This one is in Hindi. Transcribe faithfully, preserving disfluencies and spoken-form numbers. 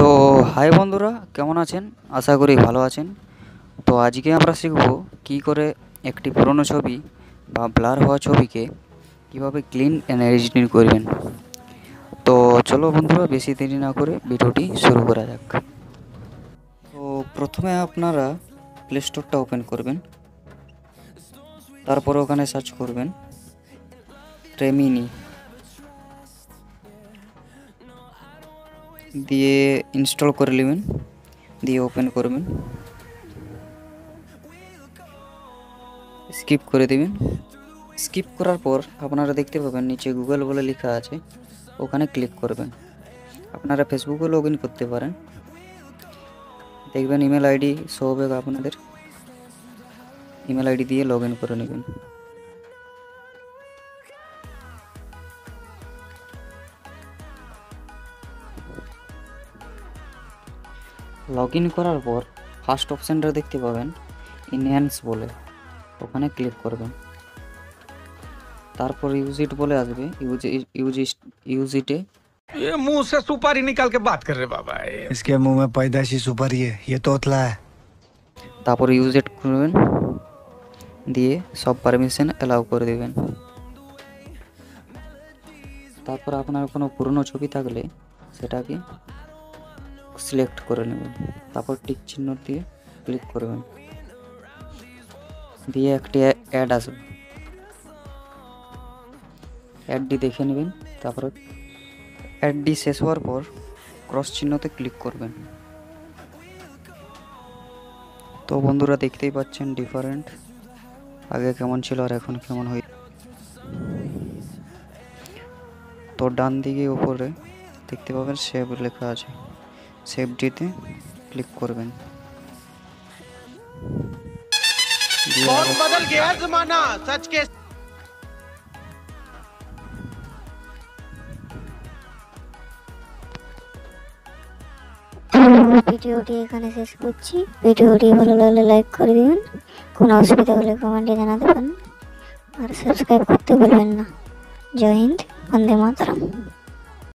तो हाय बंधुरा केमन आছেন आशा करी ভালো আছেন। तो আজকে আমরা শিখব কি করে একটি পুরনো ছবি বা ব্লার হওয়া ছবিকে কিভাবে ক্লিন এন্ড এডিটিং করবেন। তো চলো বন্ধুরা বেশি দেরি না করে ভিডিওটি শুরু করা যাক। তো প্রথমে আপনারা প্লে স্টোরটা ওপেন করবেন, তারপর ওখানে সার্চ করবেন রেমিনি दिए इन्स्टल कर लेबेन, दिए ओपन करबेन, स्किप कर देबेन। स्किप करार पर आपनारा देखते पाबेन नीचे गूगल बोले लेखा आछे, ओखाने क्लिक करबेन। आपनारा फेसबुके लग इन करते पारेन, देखबेन इमेल आईडी शो होबे आपनादेर, इमेल आईडी दिए लग इन करे नेबेन। लग इन करार पर फार्स्ट अपशनटा देखते पाबेन इनहैंस बोले, ओखाने क्लिक करबेन। तारपर यूज इट बोले आसबे, यूज यूज यूज इटे। ये मुंह से सुपारी निकाल के बात कर रहे बाबा, इसके मुंह में पैदाशी सुपारी है, ये तोतला है। तारपर यूज इट करबेन, दिए सब परमिशन अलाउ कर दिबेन। तारपर आपनार कोनो पुरानो छवि थाकले सेटाके सिलेक्ट कर नेबेन, तारपर टिक चिन्ह दिए क्लिक करबेन, दिए एकटी एड आसबे, एडटी देखे नेबेन। तारपर एडटी शेष होवार पर क्रस चिन्हते क्लिक करबेन। तो बंधुरा देखतेई पाচ্ছেন डिफरेंट आगे केमन छिलो और एखन केमन हय। तो डान दिके उपरे देखते पाबेन सेभ लेखा आछे, सेफटीते क्लिक करबेन। कौन बदल गया जमाना सच के। ভিডিওটি এখানে শেষ করছি। ভিডিওটি ভালো লাগলে লাইক করে দিবেন, কোনো অসুবিধা হলে কমেন্টে জানাতে পারেন, আর সাবস্ক্রাইব করতে ভুলবেন না। জয় হিন্দ, বন্দে মাতরম।